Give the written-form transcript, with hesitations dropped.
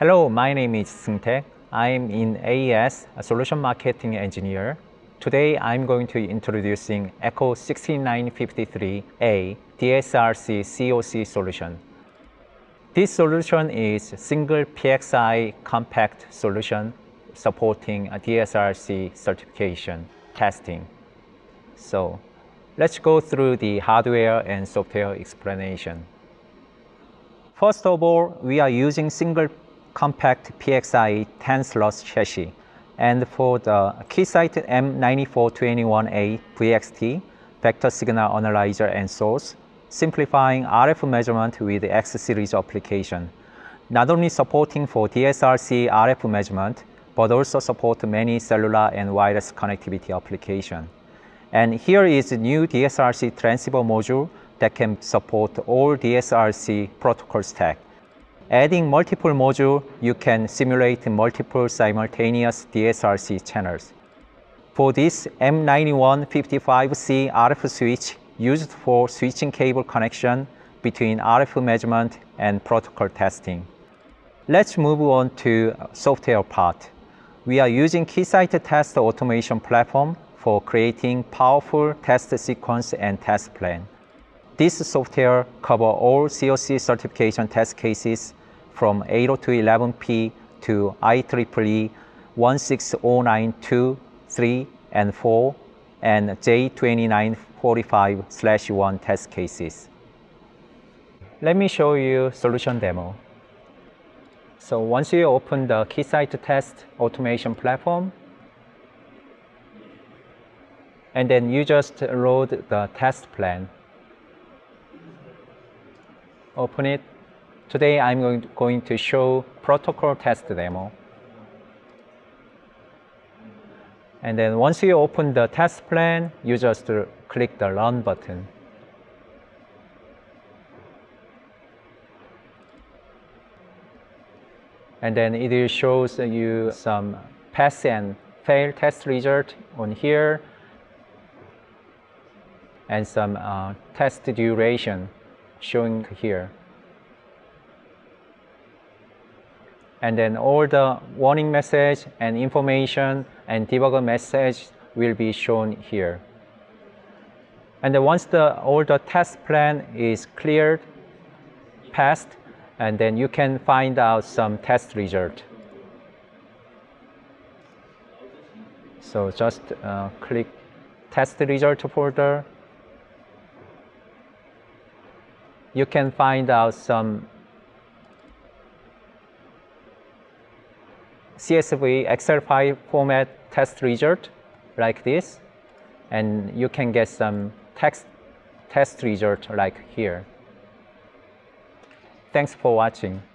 Hello, my name is Sungtae. I'm in AES, a solution marketing engineer. Today I'm going to be introducing Echo 6953A DSRC-COC solution. This solution is a single PXI compact solution supporting a DSRC certification testing. So let's go through the hardware and software explanation. First of all, we are using single compact PXI 10-slot chassis, and for the Keysight M9421A VXT vector signal analyzer and source, simplifying RF measurement with the X-Series application. Not only supporting for DSRC RF measurement, but also support many cellular and wireless connectivity application. And here is a new DSRC transceiver module that can support all DSRC protocol stack. Adding multiple modules, you can simulate multiple simultaneous DSRC channels. For this M9155C RF switch used for switching cable connection between RF measurement and protocol testing. Let's move on to software part. We are using Keysight Test Automation Platform for creating powerful test sequence and test plan. This software covers all COC certification test cases from 802.11p to IEEE 1609.2, 3, and 4, and J2945/1 test cases. Let me show you solution demo. So once you open the Keysight Test Automation Platform, and then you just load the test plan. Open it. Today I'm going to show protocol test demo. And then once you open the test plan, you just click the Run button. And then it shows you some pass and fail test result on here, and some test duration showing here. And then all the warning message and information and debugger message will be shown here. And then once all the test plan is cleared, passed, and then you can find out some test result. So just click test result folder. You can find out some CSV Excel file format test result like this, and you can get some text test result like here. Thanks for watching.